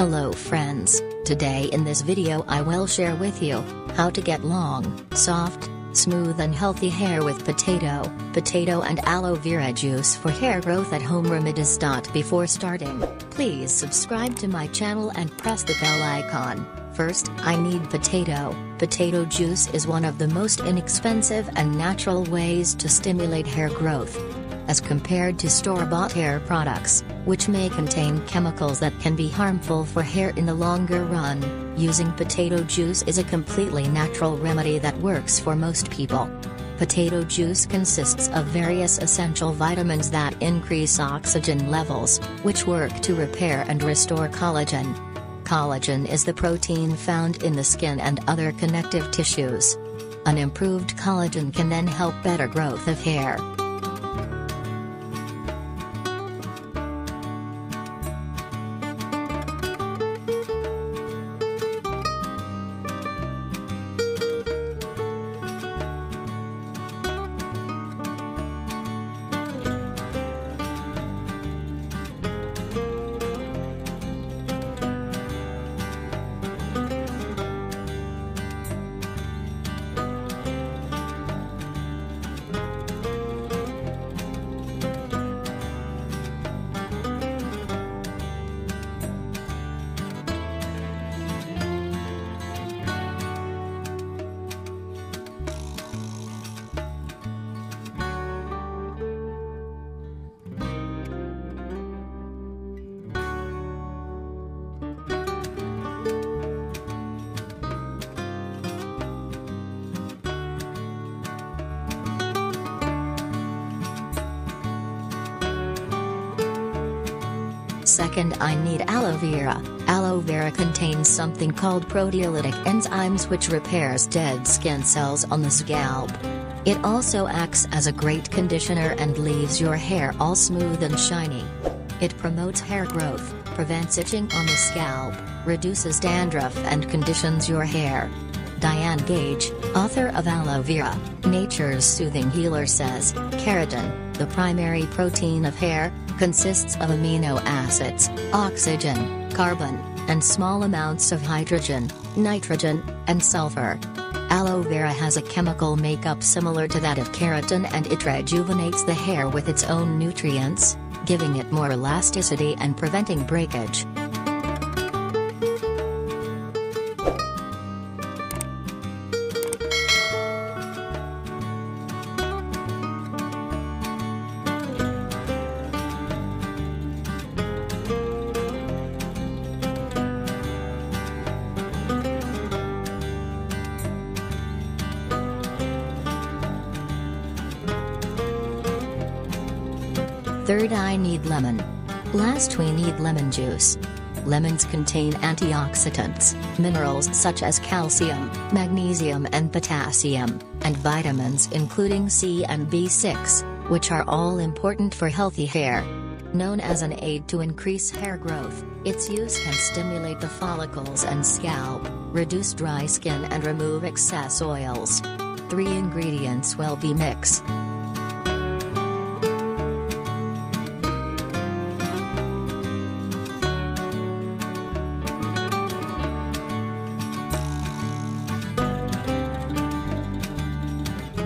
Hello friends, today in this video I will share with you how to get long, soft, smooth and healthy hair with potato and aloe vera juice for hair growth at home remedies. Before starting, please subscribe to my channel and press the bell icon. First, I need potato. Potato juice is one of the most inexpensive and natural ways to stimulate hair growth, as compared to store-bought hair products, which may contain chemicals that can be harmful for hair in the longer run. Using potato juice is a completely natural remedy that works for most people. Potato juice consists of various essential vitamins that increase oxygen levels, which work to repair and restore collagen. Collagen is the protein found in the skin and other connective tissues. An improved collagen can then help better growth of hair. Second, I need aloe vera. Aloe vera contains something called proteolytic enzymes which repairs dead skin cells on the scalp. It also acts as a great conditioner and leaves your hair all smooth and shiny. It promotes hair growth, prevents itching on the scalp, reduces dandruff and conditions your hair. Diane Gage, author of Aloe Vera, Nature's Soothing Healer, says, keratin, the primary protein of hair, consists of amino acids, oxygen, carbon, and small amounts of hydrogen, nitrogen, and sulfur. Aloe vera has a chemical makeup similar to that of keratin, and it rejuvenates the hair with its own nutrients, giving it more elasticity and preventing breakage. Third, I need lemon. Last, we need lemon juice. Lemons contain antioxidants, minerals such as calcium, magnesium and potassium, and vitamins including C and B6, which are all important for healthy hair. Known as an aid to increase hair growth, its use can stimulate the follicles and scalp, reduce dry skin and remove excess oils. 3 ingredients will be mixed.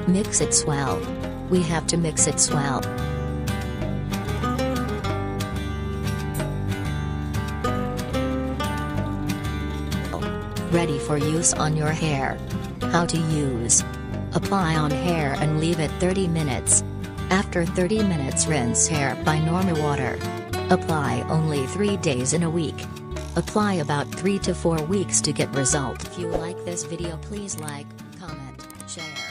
Mix it swell. We have to mix it swell. Ready for use on your hair. How to use. Apply on hair and leave it 30 minutes. After 30 minutes, rinse hair by normal water. Apply only 3 days in a week. Apply about 3 to 4 weeks to get result. If you like this video, please like, comment, share.